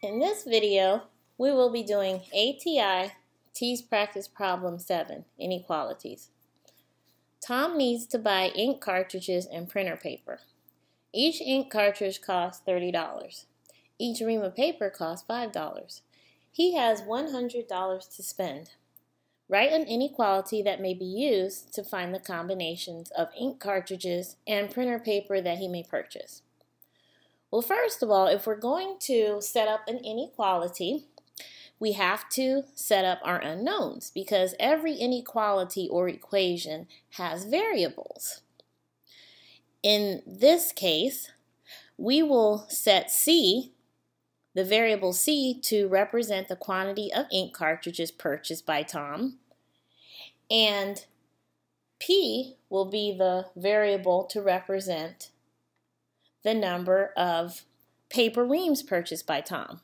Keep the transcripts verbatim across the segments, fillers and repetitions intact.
In this video, we will be doing A T I TEAS Practice Problem seven, Inequalities. Tom needs to buy ink cartridges and printer paper. Each ink cartridge costs thirty dollars. Each ream of paper costs five dollars. He has one hundred dollars to spend. Write an inequality that may be used to find the combinations of ink cartridges and printer paper that he may purchase. Well, first of all, if we're going to set up an inequality, we have to set up our unknowns because every inequality or equation has variables. In this case, we will set C, the variable C, to represent the quantity of ink cartridges purchased by Tom, and P will be the variable to represent the number of paper reams purchased by Tom.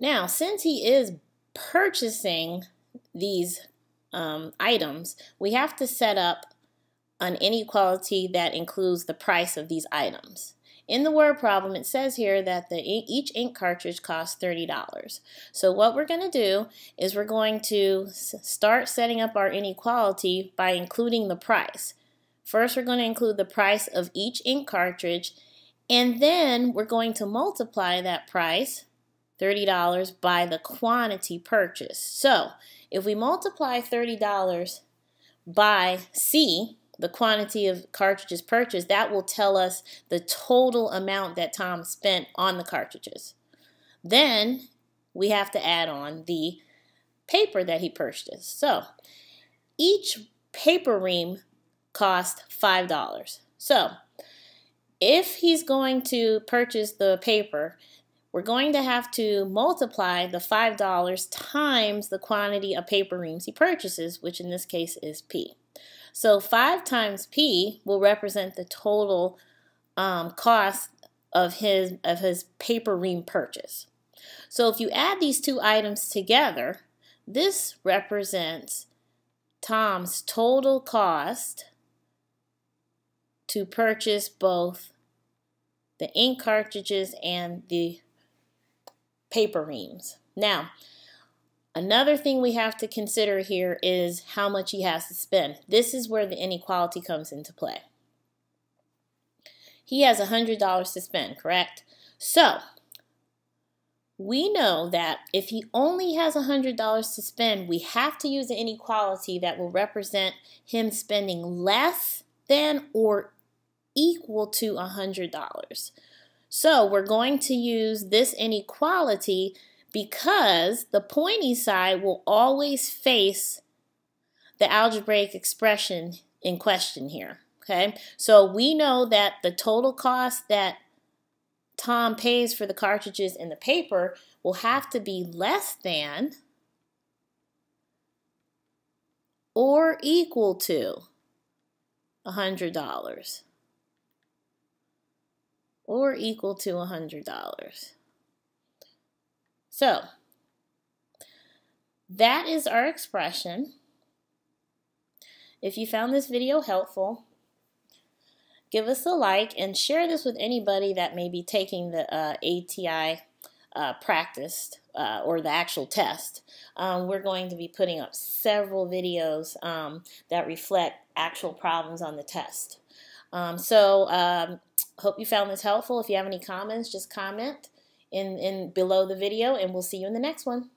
Now, since he is purchasing these um, items, we have to set up an inequality that includes the price of these items. In the word problem, it says here that the, each ink cartridge costs thirty dollars. So what we're going to do is we're going to start setting up our inequality by including the price. First, we're going to include the price of each ink cartridge, and then we're going to multiply that price, thirty dollars, by the quantity purchased. So if we multiply thirty dollars by C, the quantity of cartridges purchased, that will tell us the total amount that Tom spent on the cartridges. Then we have to add on the paper that he purchased. So each paper ream cost five dollars. So if he's going to purchase the paper, we're going to have to multiply the five dollars times the quantity of paper reams he purchases, which in this case is P. So five times P will represent the total um, cost of his, of his paper ream purchase. So if you add these two items together, this represents Tom's total cost to purchase both the ink cartridges and the paper reams. Now, another thing we have to consider here is how much he has to spend. This is where the inequality comes into play. He has one hundred dollars to spend, correct? So, we know that if he only has one hundred dollars to spend, we have to use an inequality that will represent him spending less than or equal to one hundred dollars. So we're going to use this inequality because the pointy side will always face the algebraic expression in question here. Okay, so we know that the total cost that Tom pays for the cartridges and the paper will have to be less than or equal to one hundred dollars or equal to one hundred dollars. So that is our expression. If you found this video helpful, give us a like and share this with anybody that may be taking the uh, A T I uh, practice uh, or the actual test. Um, we're going to be putting up several videos um, that reflect actual problems on the test. Um, so um, hope you found this helpful. If you have any comments, just comment in, in below the video, and we'll see you in the next one.